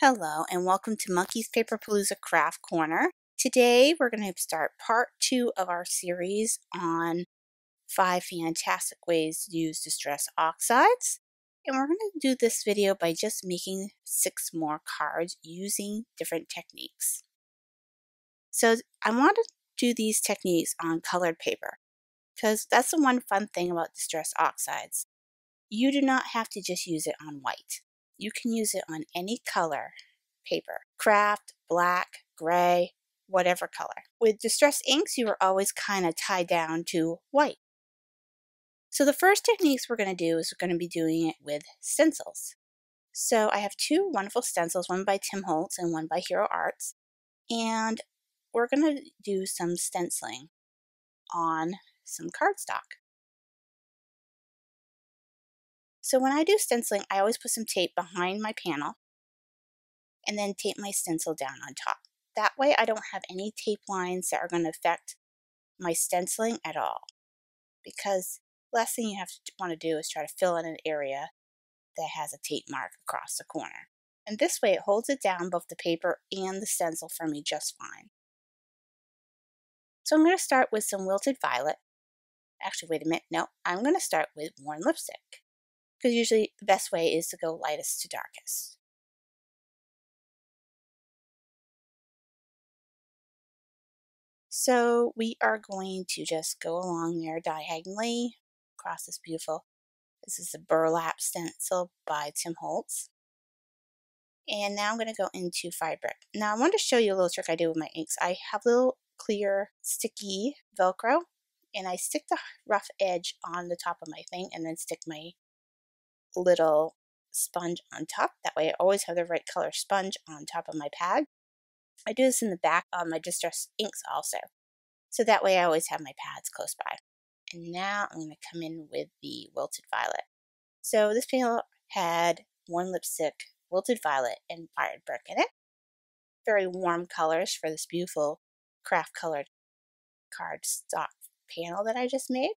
Hello and welcome to Monkey's Paperpalooza Craft Corner. Today we're going to start part 2 of our series on 5 fantastic ways to use Distress Oxides. And we're going to do this video by just making 6 more cards using different techniques. So I want to do these techniques on colored paper because that's the one fun thing about Distress Oxides. You do not have to just use it on white. You can use it on any color paper, craft, black, gray, whatever color. With Distress Inks, you are always kind of tied down to white. So the first techniques we're going to do is we're going to be doing it with stencils. So I have 2 wonderful stencils, one by Tim Holtz and one by Hero Arts. And we're going to do some stenciling on some cardstock. So when I do stenciling, I always put some tape behind my panel and then tape my stencil down on top. That way I don't have any tape lines that are going to affect my stenciling at all, because the last thing you want to do is try to fill in an area that has a tape mark across the corner. And this way it holds it down, both the paper and the stencil, for me just fine. So I'm going to start with some Wilted Violet. Actually, wait a minute. No, I'm going to start with Worn Lipstick, because usually the best way is to go lightest to darkest. So we are going to just go along there diagonally across this beautiful, this is the burlap stencil by Tim Holtz. And now I'm going to go into Fired Brick. Now I want to show you a little trick I do with my inks. I have little clear sticky Velcro and I stick the rough edge on the top of my thing and then stick my little sponge on top. That way I always have the right color sponge on top of my pad. I do this in the back on my Distress Inks also, so that way I always have my pads close by. And now I'm going to come in with the Wilted Violet. So this panel had Worn Lipstick, Wilted Violet, and Fired Brick in it. Very warm colors for this beautiful craft colored cardstock panel that I just made.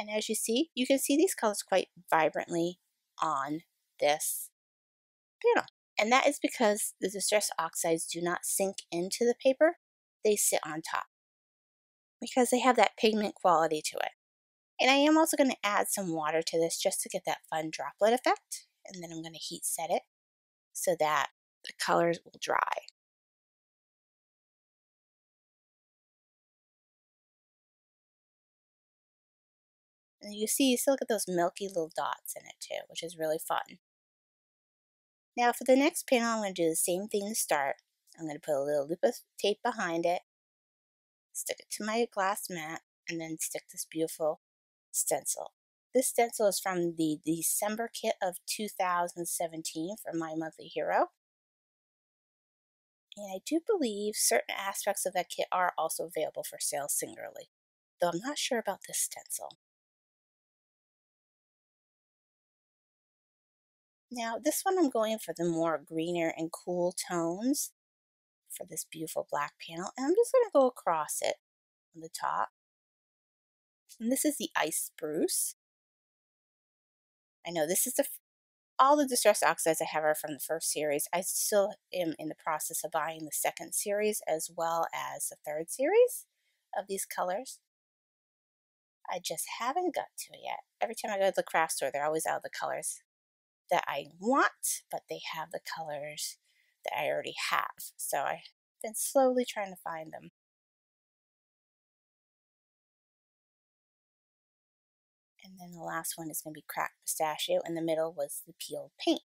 And as you can see these colors quite vibrantly on this panel. And that is because the Distress Oxides do not sink into the paper, they sit on top, because they have that pigment quality to it. And I am also going to add some water to this just to get that fun droplet effect. And then I'm going to heat set it so that the colors will dry. And you still get those milky little dots in it too, which is really fun. Now for the next panel, I'm going to do the same thing to start. I'm going to put a little loop of tape behind it, stick it to my glass mat, and then stick this beautiful stencil. This stencil is from the December kit of 2017 from My Monthly Hero. And I do believe certain aspects of that kit are also available for sale singularly, though I'm not sure about this stencil. Now this one I'm going for the more greener and cool tones for this beautiful black panel, and I'm just going to go across it on the top. And this is the Ice Spruce. I know this is all the Distress Oxides I have are from the first series. I still am in the process of buying the second series as well as the third series of these colors. I just haven't got to it yet. Every time I go to the craft store, they're always out of the colors that I want, but they have the colors that I already have. So I've been slowly trying to find them. And then the last one is going to be Cracked Pistachio. In the middle was the Peeled Paint.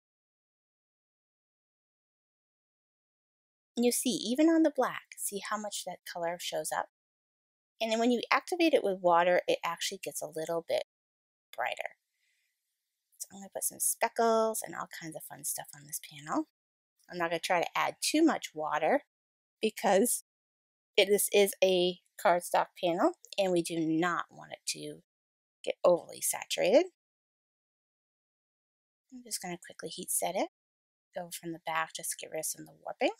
And you see, even on the black, see how much that color shows up? And then when you activate it with water, it actually gets a little bit brighter. So I'm going to put some speckles and all kinds of fun stuff on this panel. I'm not going to try to add too much water because this is a cardstock panel and we do not want it to get overly saturated. I'm just going to quickly heat set it. Go from the back just to get rid of some of the warping.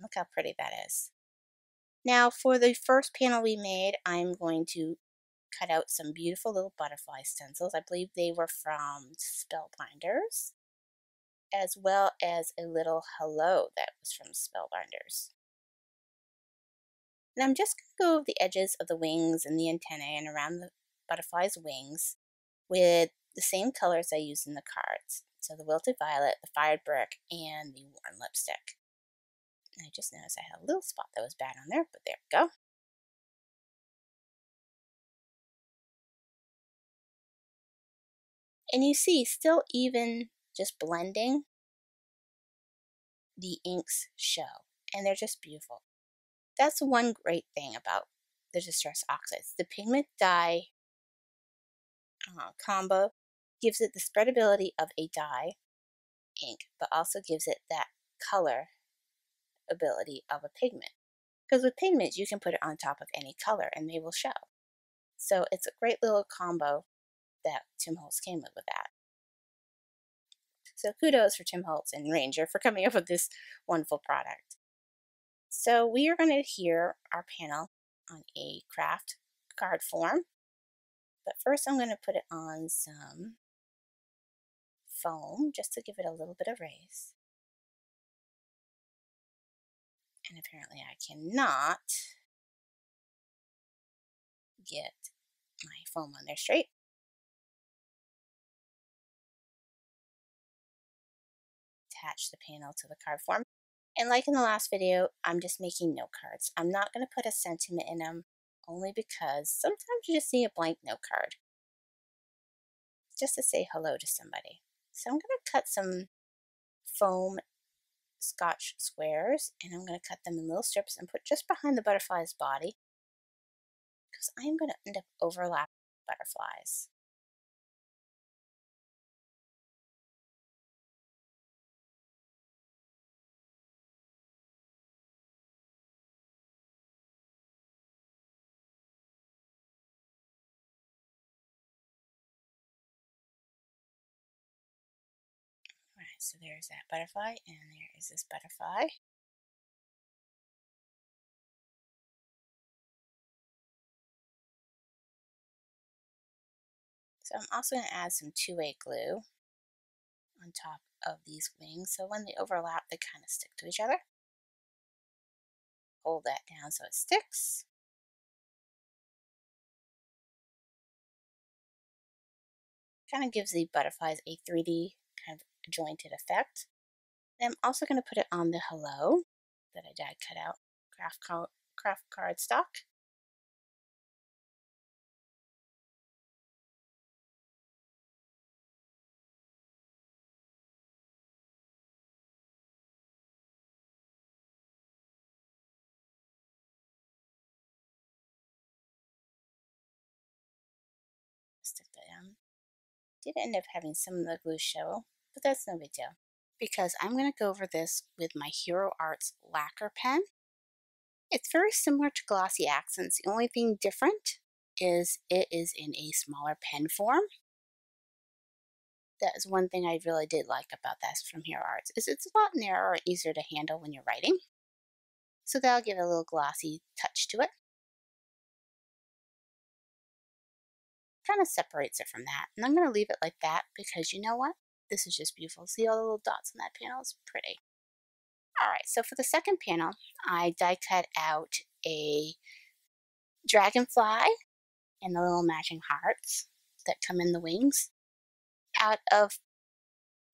Look how pretty that is. Now for the first panel we made, I'm going to cut out some beautiful little butterfly stencils. I believe they were from Spellbinders. as well as a little hello that was from Spellbinders. And I'm just going to go over the edges of the wings and the antennae and around the butterfly's wings with the same colors I used in the cards. So the Wilted Violet, the Fired Brick, and the Worn Lipstick. I just noticed I had a little spot that was bad on there, but there we go. And you see, still even just blending, the inks show, and they're just beautiful. That's one great thing about the Distress Oxides. The pigment dye combo gives it the spreadability of a dye ink, but also gives it that color ability of a pigment. Because with pigments, you can put it on top of any color and they will show. So it's a great little combo that Tim Holtz came with that. So kudos for Tim Holtz and Ranger for coming up with this wonderful product. So we are going to adhere our panel on a craft card form. But first I'm going to put it on some foam just to give it a little bit of raise. And apparently I cannot get my foam on there straight. Attach the panel to the card form. And like in the last video, I'm just making note cards. I'm not going to put a sentiment in them only because sometimes you just need a blank note card just to say hello to somebody. So I'm going to cut some foam Scotch squares and I'm going to cut them in little strips and put just behind the butterfly's body because I'm going to end up overlapping butterflies. So there's that butterfly, and there is this butterfly. So I'm also going to add some two-way glue on top of these wings. So when they overlap, they kind of stick to each other. Hold that down so it sticks. Kind of gives the butterflies a 3D kind of jointed effect. And I'm also going to put it on the hello that I dyed cut out craft card stock. Stick that down. Did end up having some of the glue show. But that's no big deal because I'm going to go over this with my Hero Arts Lacquer Pen. It's very similar to Glossy Accents. The only thing different is it is in a smaller pen form. That is one thing I really did like about this from Hero Arts is it's a lot narrower, easier to handle when you're writing. So that'll give it a little glossy touch to it. Kind of separates it from that. And I'm going to leave it like that because you know what? This is just beautiful. See all the little dots on that panel? It's pretty. Alright, so for the second panel, I die cut out a dragonfly and the little matching hearts that come in the wings out of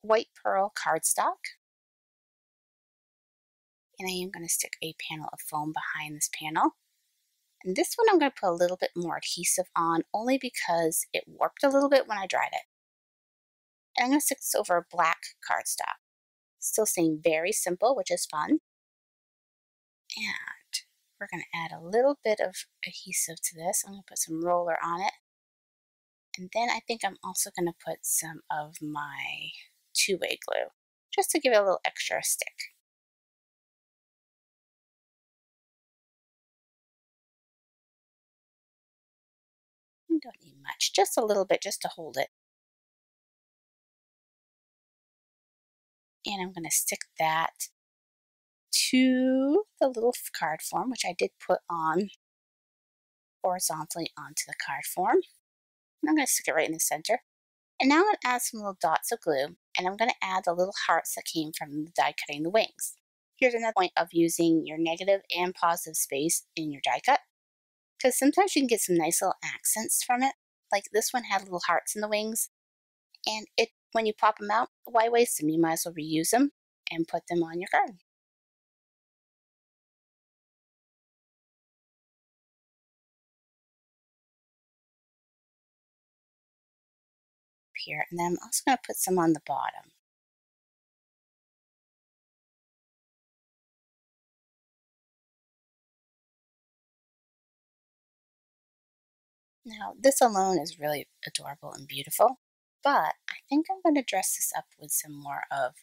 white pearl cardstock. And I am going to stick a panel of foam behind this panel. And this one I'm going to put a little bit more adhesive on only because it warped a little bit when I dried it. I'm going to stick this over black cardstock. Still staying very simple, which is fun. And we're going to add a little bit of adhesive to this. I'm going to put some roller on it. And then I think I'm also going to put some of my two-way glue just to give it a little extra stick. You don't need much, just a little bit just to hold it. And I'm going to stick that to the little card form, which I did put on horizontally onto the card form. And I'm going to stick it right in the center. And now I'm going to add some little dots of glue And I'm going to add the little hearts that came from the die cutting the wings. Here's another point of using your negative and positive space in your die cut, because sometimes you can get some nice little accents from it. Like this one had little hearts in the wings, and it when you pop them out, why waste them? You might as well reuse them and put them on your card. Here, and then I'm also going to put some on the bottom. Now this alone is really adorable and beautiful, but I think I'm going to dress this up with some more of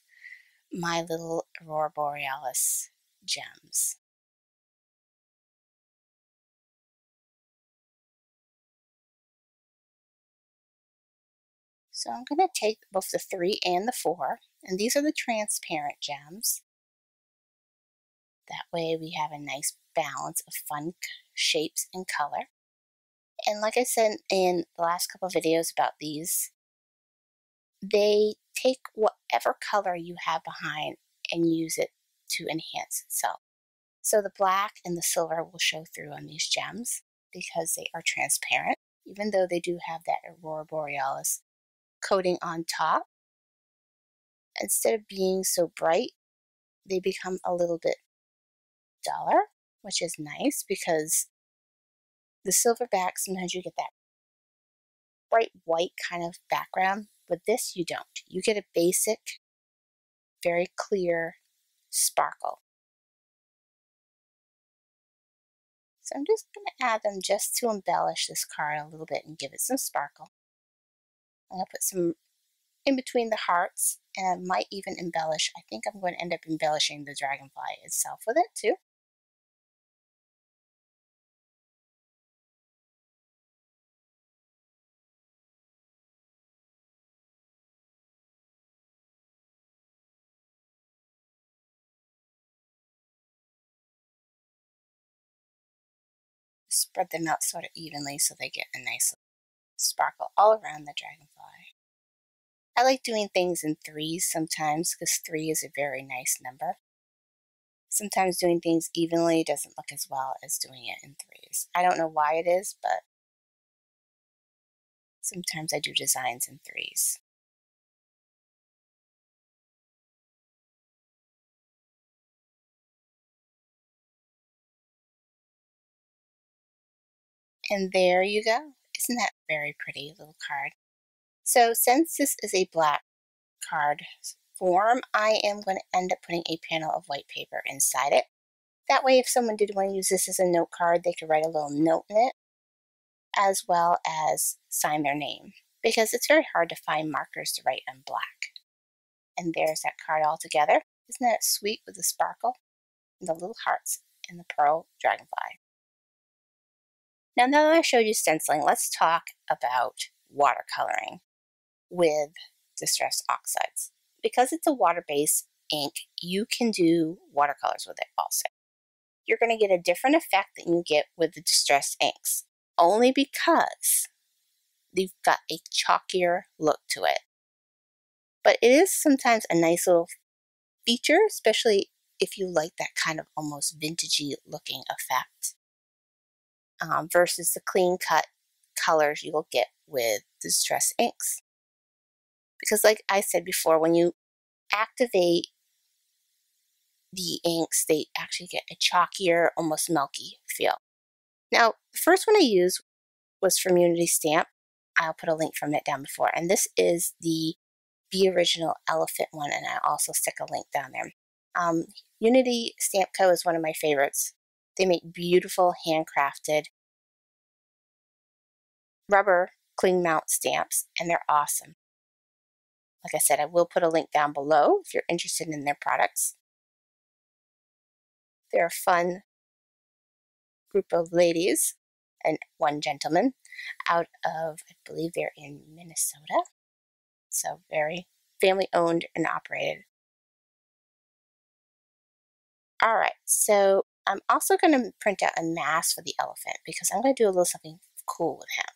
my little Aurora Borealis gems. So I'm going to take both the 3 and the 4, and these are the transparent gems. That way we have a nice balance of fun shapes and color. And like I said in the last couple of videos about these, they take whatever color you have behind and use it to enhance itself. So the black and the silver will show through on these gems because they are transparent, even though they do have that Aurora Borealis coating on top. Instead of being so bright, they become a little bit duller, which is nice because the silver back, sometimes you get that bright white kind of background. With this, you don't. You get a basic, very clear sparkle. So I'm just going to add them just to embellish this card a little bit and give it some sparkle. I'm going to put some in between the hearts, and I might even embellish. I think I'm going to end up embellishing the dragonfly itself with it too. Spread them out sort of evenly so they get a nice sparkle all around the dragonfly. I like doing things in 3s sometimes because 3 is a very nice number. Sometimes doing things evenly doesn't look as well as doing it in 3s. I don't know why it is, but sometimes I do designs in 3s. And there you go. Isn't that very pretty little card? So since this is a black card form, I am going to end up putting a panel of white paper inside it. That way, if someone did want to use this as a note card, they could write a little note in it, as well as sign their name, because it's very hard to find markers to write on black. And there's that card all together. Isn't that sweet with the sparkle and the little hearts and the pearl dragonfly? Now that I showed you stenciling, let's talk about watercoloring with Distress Oxides. Because it's a water-based ink, you can do watercolors with it also. You're going to get a different effect than you get with the Distress Inks, only because they've got a chalkier look to it. But it is sometimes a nice little feature, especially if you like that kind of almost vintagey looking effect. Versus the clean cut colors you'll get with Distress Inks. Because like I said before, when you activate the inks, they actually get a chalkier, almost milky feel. Now, the first one I used was from Unity Stamp. I'll put a link from it down before. And this is the Be Original Elephant one, and I'll also stick a link down there. Unity Stamp Co. is one of my favorites. They make beautiful handcrafted rubber cling mount stamps, and they're awesome. Like I said, I will put a link down below if you're interested in their products. They're a fun group of ladies and one gentleman out of, I believe they're in Minnesota. So very family owned and operated. All right, so I'm also going to print out a mask for the elephant because I'm going to do a little something cool with him.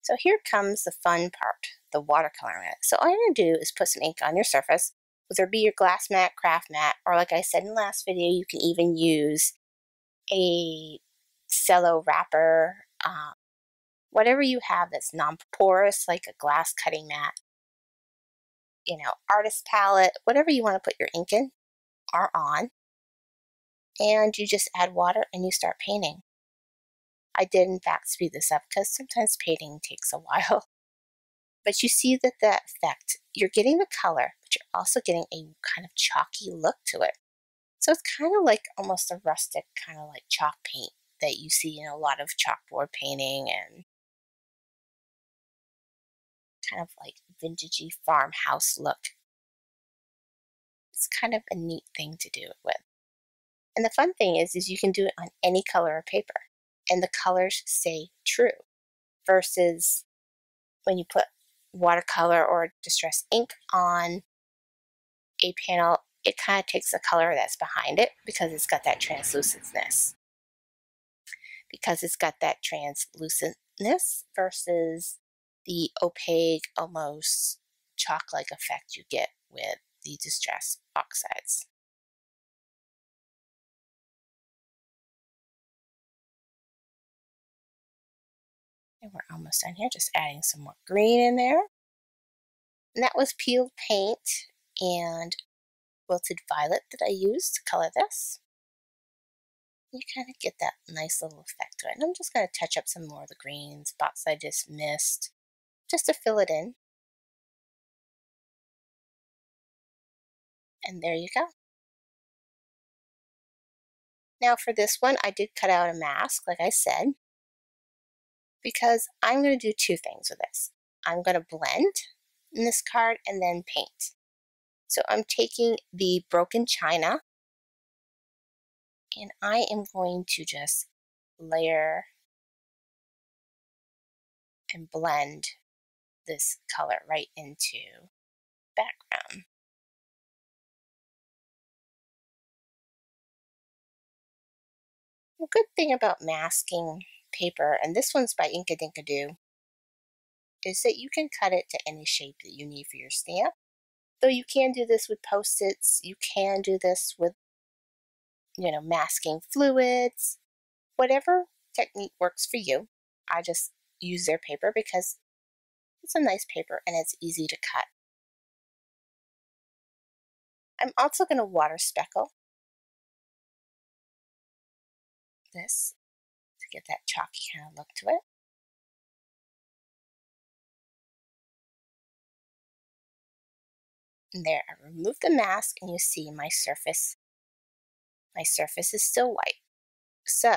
So here comes the fun part, the watercolor on it. So all you're going to do is put some ink on your surface, whether it be your glass mat, craft mat, or like I said in the last video, you can even use a cello wrapper, whatever you have that's non-porous, like a glass cutting mat, you know, artist palette, whatever you want to put your ink in or on. And you just add water and you start painting. I did in fact speed this up because sometimes painting takes a while. But you see that the effect, you're getting the color, but you're also getting a kind of chalky look to it. So it's kind of like almost a rustic kind of like chalk paint that you see in a lot of chalkboard painting and kind of like vintagey farmhouse look. It's kind of a neat thing to do it with. And the fun thing is you can do it on any color of paper and the colors stay true versus when you put watercolor or distress ink on a panel, it kind of takes the color that's behind it because it's got that translucentness. Because it's got that translucentness versus the opaque, almost chalk-like effect you get with the Distress Oxides. And we're almost done here, just adding some more green in there. And that was Peeled Paint and Wilted Violet that I used to color this. You kind of get that nice little effect to it. And I'm just going to touch up some more of the green spots I just missed, just to fill it in. And there you go. Now for this one, I did cut out a mask, like I said, because I'm going to do two things with this. I'm going to blend in this card and then paint. So I'm taking the Broken China, and I am going to just layer and blend this color right into background. The good thing about masking paper, and this one's by Inkadinkado, is that you can cut it to any shape that you need for your stamp. Though you can do this with Post-its, you can do this with, you know, masking fluids, whatever technique works for you. I just use their paper because it's a nice paper and it's easy to cut. I'm also going to water speckle this to get that chalky kind of look to it. And there, I removed the mask and you see my surface. My surface is still white. So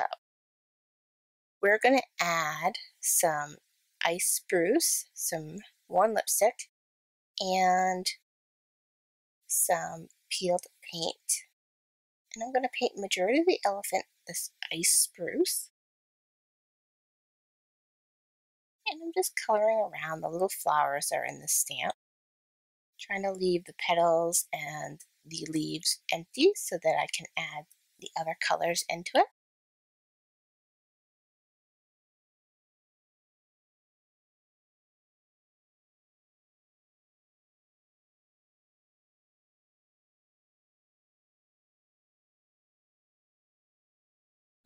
we're going to add some Ice Spruce, some Worn Lipstick, and some Peeled Paint. And I'm going to paint majority of the elephant this Ice Spruce. And I'm just coloring around the little flowers that are in the stamp, trying to leave the petals and the leaves empty so that I can add the other colors into it.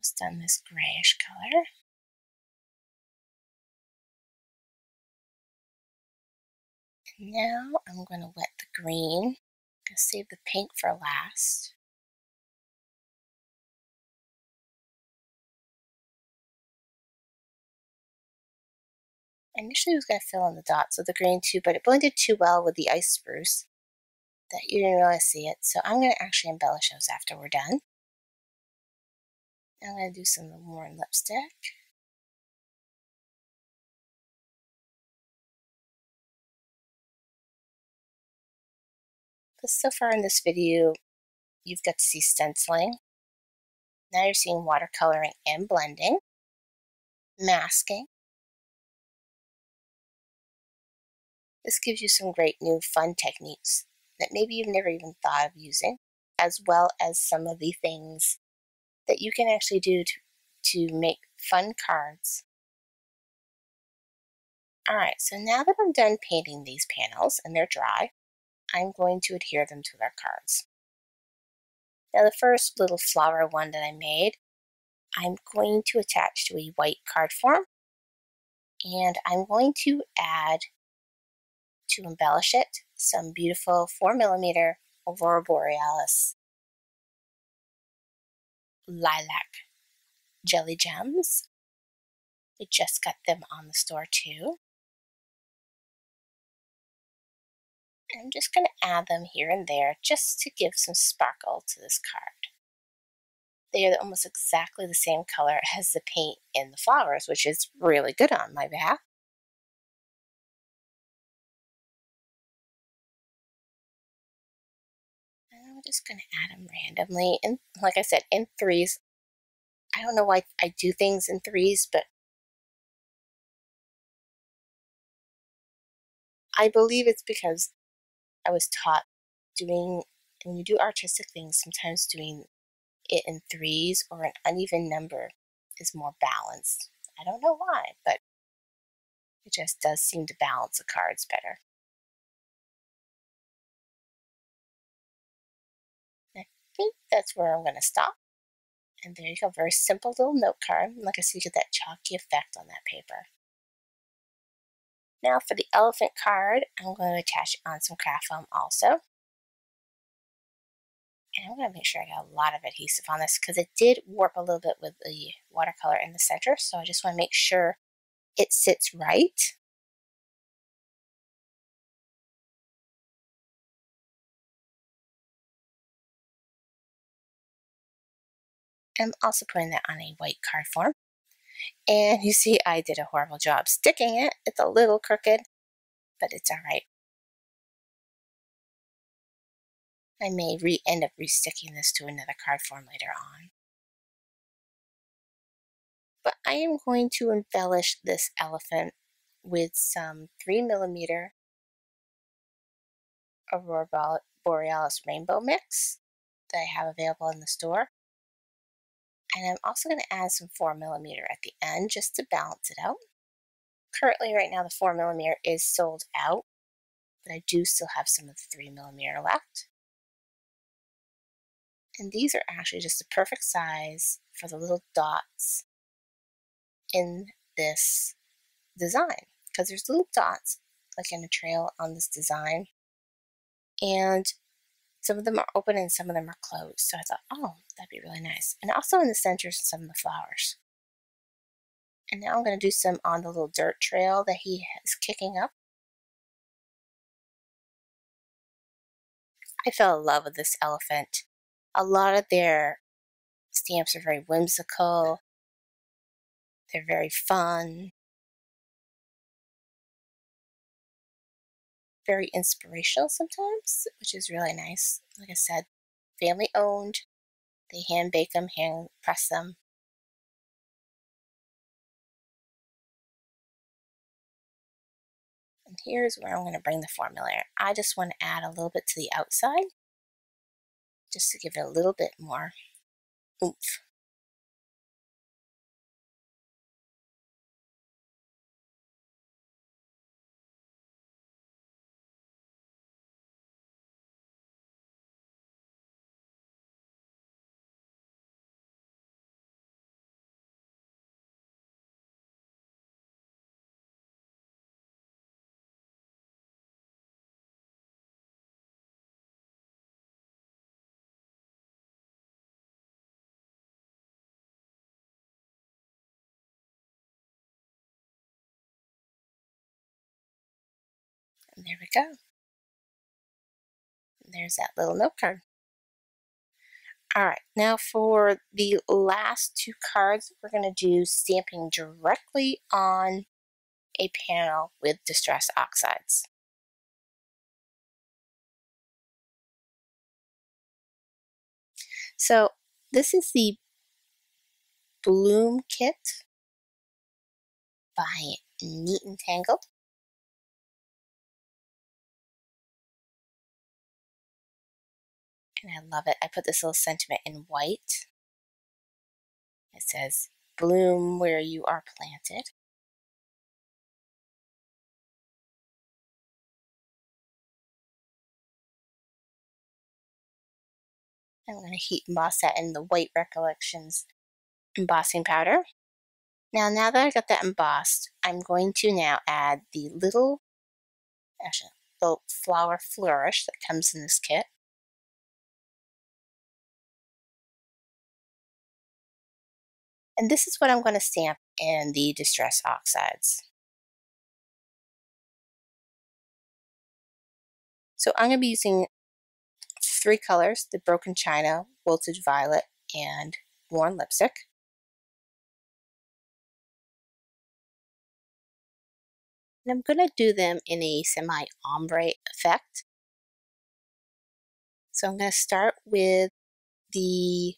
Just done this grayish color. And now I'm going to wet the green. I'm going to save the pink for last. Initially I was going to fill in the dots with the green too, but it blended too well with the Ice Spruce that you didn't really see it. So I'm going to actually embellish those after we're done. I'm going to do some Worn Lipstick. So far in this video, you've got to see stenciling. Now you're seeing watercoloring and blending, masking. This gives you some great new fun techniques that maybe you've never even thought of using, as well as some of the things that you can actually do to make fun cards Alright, so now that I'm done painting these panels and they're dry, I'm going to adhere them to their cards. Now the first little flower one that I made, I'm going to attach to a white card form, and I'm going to add, to embellish it, some beautiful 4mm Aurora Borealis lilac jelly gems. We just got them on the store too. I'm just going to add them here and there just to give some sparkle to this card. They are almost exactly the same color as the paint in the flowers, which is really good on my behalf. And I'm just going to add them randomly. And like I said, in threes. I don't know why I do things in threes, but I believe it's because I was taught doing, when you do artistic things, sometimes doing it in threes or an uneven number is more balanced. I don't know why, but it just does seem to balance the cards better. I think that's where I'm going to stop. And there you go, very simple little note card. Like I said, you get that chalky effect on that paper. Now for the elephant card, I'm going to attach it on some craft foam also. And I'm going to make sure I got a lot of adhesive on this because it did warp a little bit with the watercolor in the center. So I just want to make sure it sits right. I'm also putting that on a white card form. And you see, I did a horrible job sticking it. It's a little crooked, but it's all right. I may end up resticking this to another card form later on. But I am going to embellish this elephant with some 3mm Aurora Borealis Rainbow Mix that I have available in the store. And I'm also going to add some 4mm at the end just to balance it out. Currently right now the 4mm is sold out, but I do still have some of the 3mm left. And these are actually just the perfect size for the little dots in this design, because there's little dots like in a trail on this design. And some of them are open and some of them are closed. So I thought, oh, that'd be really nice. And also in the centers, some of the flowers. And now I'm going to do some on the little dirt trail that he is kicking up. I fell in love with this elephant. A lot of their stamps are very whimsical. They're very fun. Very inspirational sometimes, which is really nice. Like I said, family owned. They hand bake them, hand press them. And here's where I'm going to bring the 4mm. I just want to add a little bit to the outside, just to give it a little bit more oomph. And there we go. There's that little note card. All right, now for the last two cards, we're going to do stamping directly on a panel with Distress Oxides. So this is the Bloom Kit by Neat and Tangled. And I love it. I put this little sentiment in white. It says, bloom where you are planted. I'm going to heat emboss that in the white Recollections embossing powder. Now that I've got that embossed, I'm going to now add the little, actually, the flower flourish that comes in this kit. And this is what I'm going to stamp in the Distress Oxides. So I'm going to be using three colors, the Broken China, Voltage Violet, and Worn Lipstick. And I'm going to do them in a semi-ombre effect. So I'm going to start with the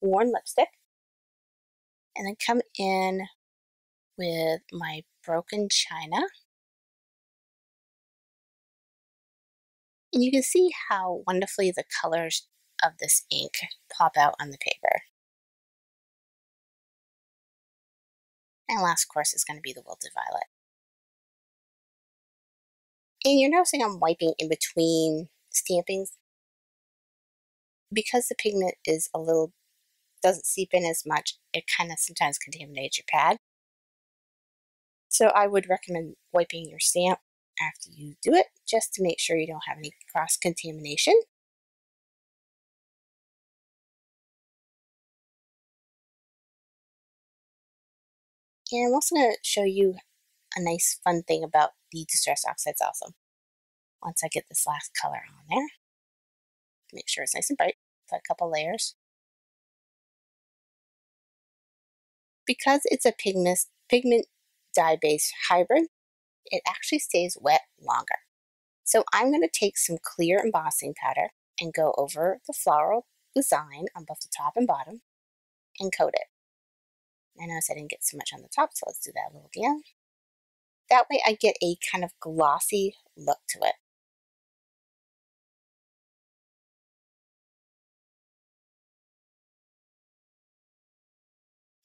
Worn Lipstick. And then come in with my Broken China. And you can see how wonderfully the colors of this ink pop out on the paper. And last, of course, is going to be the Wilted Violet. And you're noticing I'm wiping in between stampings because the pigment is a little, doesn't seep in as much, it kind of sometimes contaminates your pad. So I would recommend wiping your stamp after you do it, just to make sure you don't have any cross-contamination. And I'm also going to show you a nice fun thing about the Distress Oxides also. Once I get this last color on there, make sure it's nice and bright, put a couple layers. Because it's a pigment dye-based hybrid, it actually stays wet longer. So I'm going to take some clear embossing powder and go over the floral design on both the top and bottom and coat it. I noticed I didn't get so much on the top, so let's do that a little again. That way I get a kind of glossy look to it.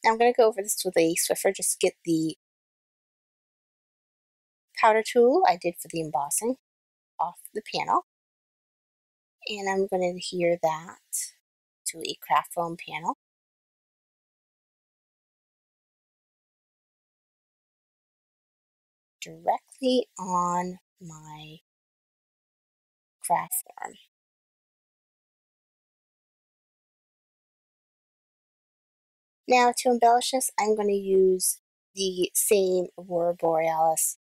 I'm going to go over this with a Swiffer, just get the powder tool I did for the embossing off the panel, and I'm going to adhere that to a craft foam panel. Directly on my craft form. Now to embellish this, I'm going to use the same Aurora Borealis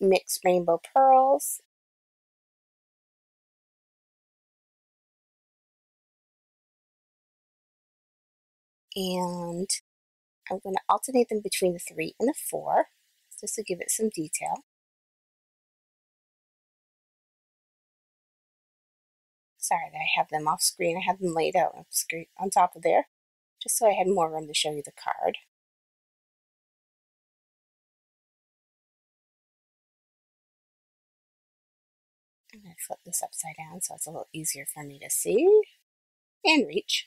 mixed rainbow pearls. And I'm going to alternate them between the 3 and the 4, just to give it some detail. Sorry that I have them off screen. I have them laid out on top of there, just so I had more room to show you the card. I'm going to flip this upside down so it's a little easier for me to see and reach.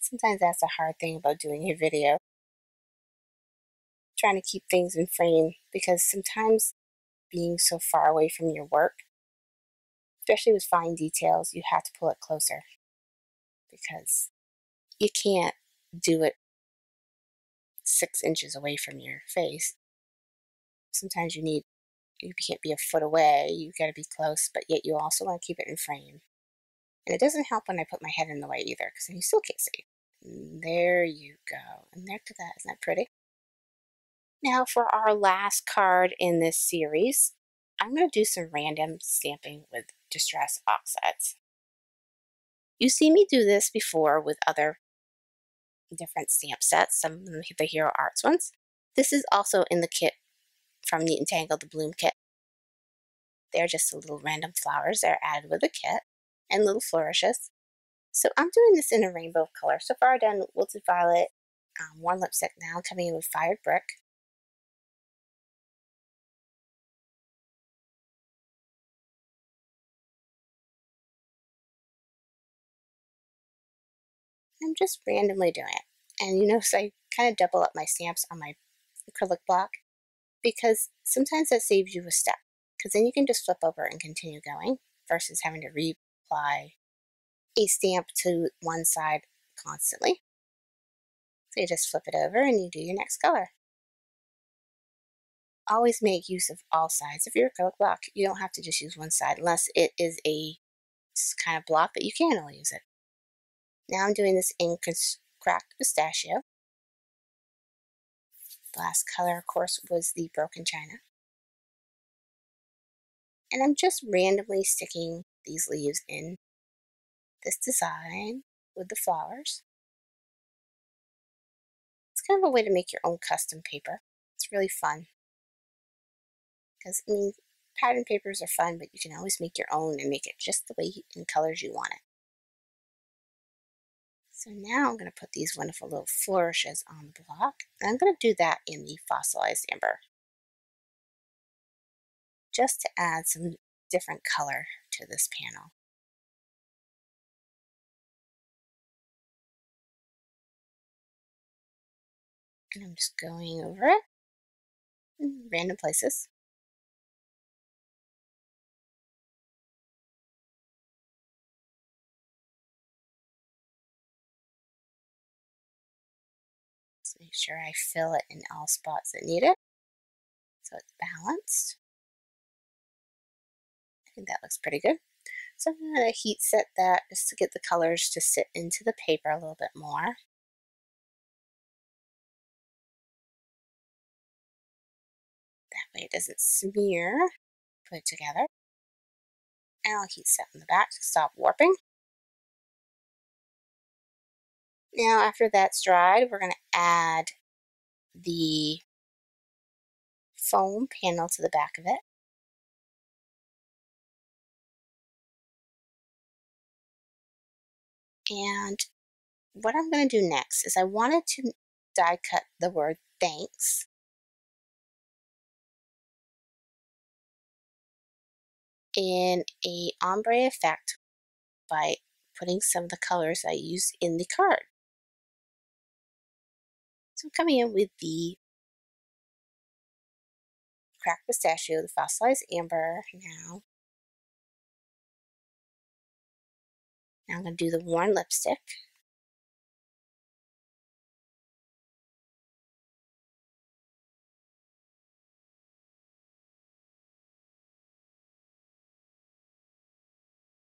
Sometimes that's a hard thing about doing your video, trying to keep things in frame, because sometimes being so far away from your work, especially with fine details, you have to pull it closer because you can't do it 6 inches away from your face. Sometimes you can't be a foot away, you got to be close, but yet you also want to keep it in frame. And it doesn't help when I put my head in the way either, because you still can't see. And there you go. And there to that. Isn't that pretty? Now for our last card in this series, I'm going to do some random stamping with Distress Oxides. You see me do this before with other different stamp sets, some of the Hero Arts ones. This is also in the kit from Neat and Tangled, the Bloom Kit. They're just the little random flowers that are added with the kit and little flourishes. So I'm doing this in a rainbow of color. So far I've done Wilted Violet, Worn Lipstick, now coming in with Fired Brick. I'm just randomly doing it. And you notice I kind of double up my stamps on my acrylic block because sometimes that saves you a step. because then you can just flip over and continue going versus having to reapply a stamp to one side constantly. So you just flip it over and you do your next color. Always make use of all sides of your acrylic block. You don't have to just use one side unless it is a kind of block that you can only use it. Now I'm doing this in Cracked Pistachio. The last color, of course, was the Broken China. And I'm just randomly sticking these leaves in this design with the flowers. It's kind of a way to make your own custom paper. It's really fun. Because, I mean, pattern papers are fun, but you can always make your own and make it just the way and colors you want it. So now I'm going to put these wonderful little flourishes on the block. And I'm going to do that in the Fossilized Amber, just to add some different color to this panel. And I'm just going over it in random places. Just make sure I fill it in all spots that need it, so it's balanced. I think that looks pretty good. So I'm going to heat set that just to get the colors to sit into the paper a little bit more. That way it doesn't smear. Put it together. And I'll heat set on the back to stop warping. Now after that's dried, we're going to add the foam panel to the back of it. And what I'm going to do next is I wanted to die cut the word thanks. In a ombre effect by putting some of the colors I used in the card. So I'm coming in with the Cracked Pistachio, the Fossilized Amber now. Now I'm going to do the Worn Lipstick.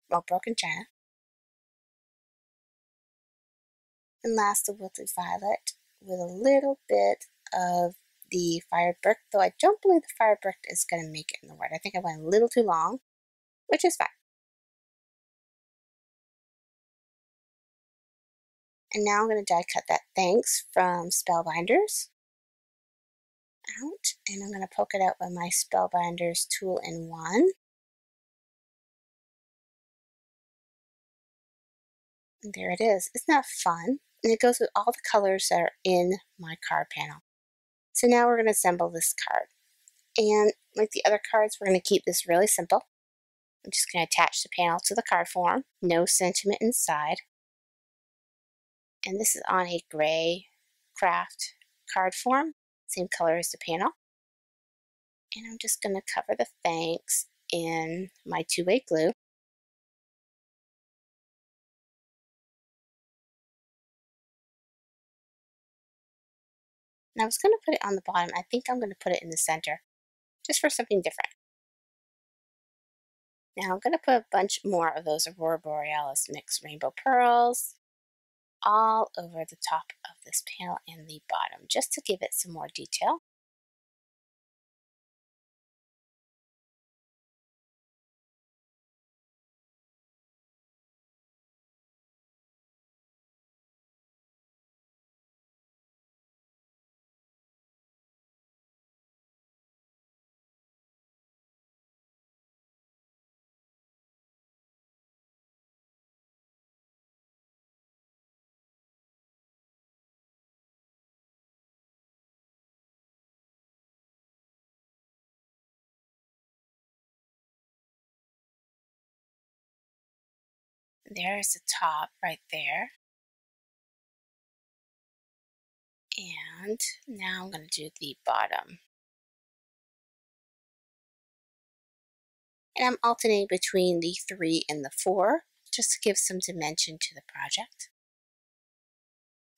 Well, Broken China. And last, the Wilted Violet with a little bit of the Fired Brick, though I don't believe the Fired Brick is going to make it in the word. I think I went a little too long, which is fine. And now I'm going to die cut that thanks from Spellbinders out, and I'm going to poke it out with my Spellbinders tool in one. And there it is. Isn't that fun? And it goes with all the colors that are in my card panel. So now we're going to assemble this card. And like the other cards, we're going to keep this really simple. I'm just going to attach the panel to the card form. No sentiment inside. And this is on a gray craft card form, same color as the panel. And I'm just going to cover the thanks in my two-way glue. And I was going to put it on the bottom. I think I'm going to put it in the center, just for something different. Now I'm going to put a bunch more of those Aurora Borealis mixed rainbow pearls all over the top of this panel and the bottom, just to give it some more detail. There's the top right there. And now I'm going to do the bottom. and I'm alternating between the 3 and the 4 just to give some dimension to the project.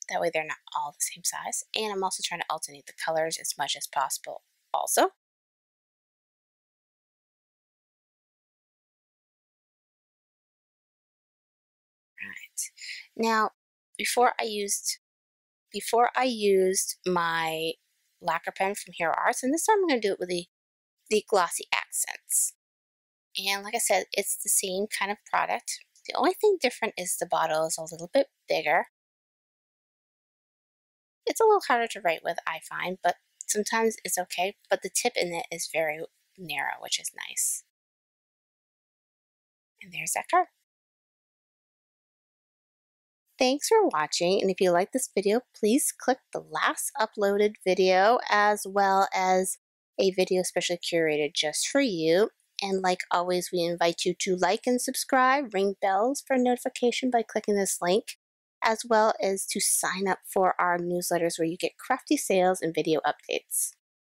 That way they're not all the same size, and I'm also trying to alternate the colors as much as possible also. Right. Now, before I used my lacquer pen from Hero Arts, and this time I'm going to do it with the glossy accents. And like I said, it's the same kind of product. The only thing different is the bottle is a little bit bigger. It's a little harder to write with, I find, but sometimes it's okay. But the tip in it is very narrow, which is nice. And there's that card. Thanks for watching, and if you like this video, please click the last uploaded video as well as a video specially curated just for you. And like always, we invite you to like and subscribe, ring bells for notification by clicking this link, as well as to sign up for our newsletters where you get crafty sales and video updates.